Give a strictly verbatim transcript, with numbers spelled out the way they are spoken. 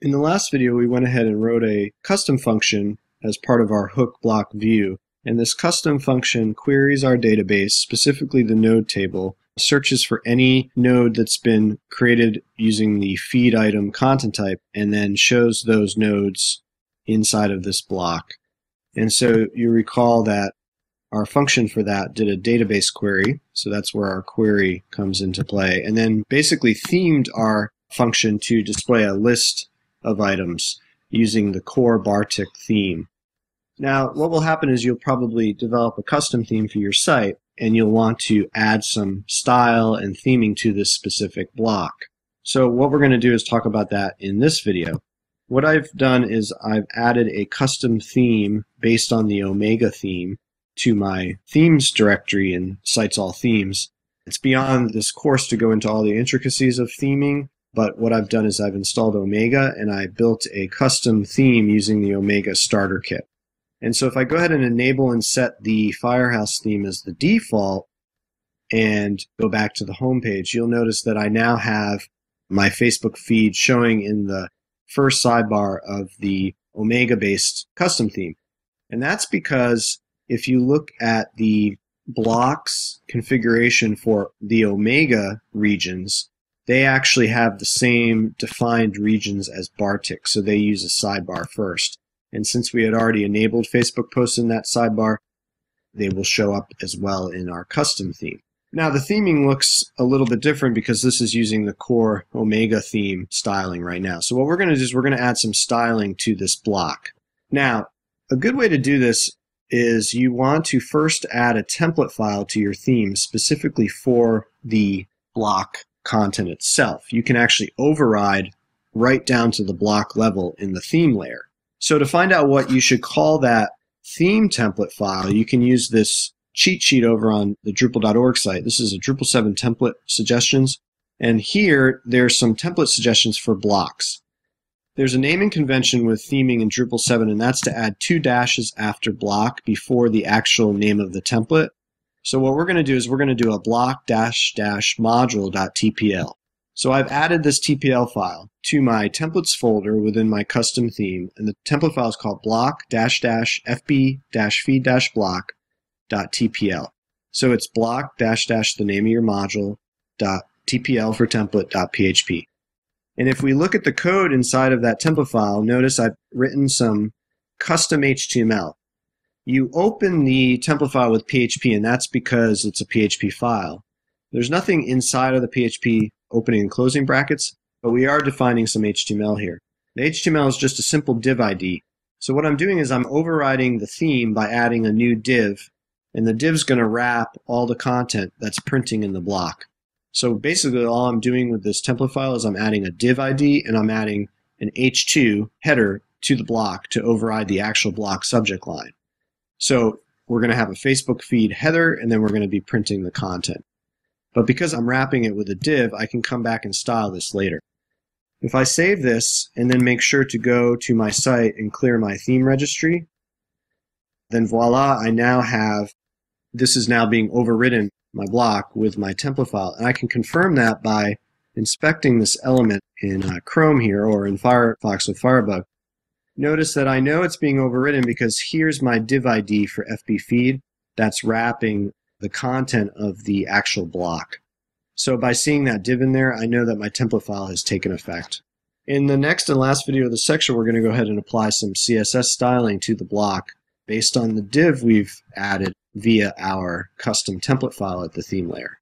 In the last video, we went ahead and wrote a custom function as part of our hook block view. And this custom function queries our database, specifically the node table, searches for any node that's been created using the feed item content type, and then shows those nodes inside of this block. And so you recall that our function for that did a database query, so that's where our query comes into play, and then basically themed our function to display a list of items using the core Bartik theme. Now, what will happen is you'll probably develop a custom theme for your site, and you'll want to add some style and theming to this specific block. So what we're going to do is talk about that in this video. What I've done is I've added a custom theme based on the Omega theme to my themes directory in Sites All Themes. It's beyond this course to go into all the intricacies of theming, but what I've done is I've installed Omega, and I built a custom theme using the Omega starter kit. And so if I go ahead and enable and set the Firehouse theme as the default and go back to the home page, you'll notice that I now have my Facebook feed showing in the first sidebar of the Omega-based custom theme. And that's because if you look at the blocks configuration for the Omega regions, they actually have the same defined regions as Bartik, so they use a sidebar first. And since we had already enabled Facebook posts in that sidebar, they will show up as well in our custom theme. Now, the theming looks a little bit different because this is using the core Omega theme styling right now. So what we're going to do is we're going to add some styling to this block. Now, a good way to do this is you want to first add a template file to your theme specifically for the block content itself. You can actually override right down to the block level in the theme layer. So to find out what you should call that theme template file, you can use this cheat sheet over on the Drupal dot org site. This is a Drupal seven template suggestions. And here, there's some template suggestions for blocks. There's a naming convention with theming in Drupal seven, and that's to add two dashes after block before the actual name of the template. So what we're going to do is we're going to do a block dash dash module.tpl. So I've added this T P L file to my templates folder within my custom theme, and the template file is called block dash dash f b dash feed dash block dot t p l. So it's block dash dash the name of your module dot tpl for template dot php. And if we look at the code inside of that template file, notice I've written some custom H T M L. You open the template file with P H P, and that's because it's a P H P file. There's nothing inside of the P H P opening and closing brackets, but we are defining some H T M L here. The H T M L is just a simple div I D. So what I'm doing is I'm overriding the theme by adding a new div, and the div's going to wrap all the content that's printing in the block. So basically all I'm doing with this template file is I'm adding a div I D, and I'm adding an H two header to the block to override the actual block subject line. So we're going to have a Facebook feed header, and then we're going to be printing the content. But because I'm wrapping it with a div, I can come back and style this later. If I save this and then make sure to go to my site and clear my theme registry, then voila, I now have, this is now being overridden, my block, with my template file. And I can confirm that by inspecting this element in uh, Chrome here or in Firefox with Firebug. Notice that I know it's being overridden because here's my div I D for F B feed that's wrapping the content of the actual block. So by seeing that div in there, I know that my template file has taken effect. In the next and last video of the section, we're going to go ahead and apply some C S S styling to the block based on the div we've added via our custom template file at the theme layer.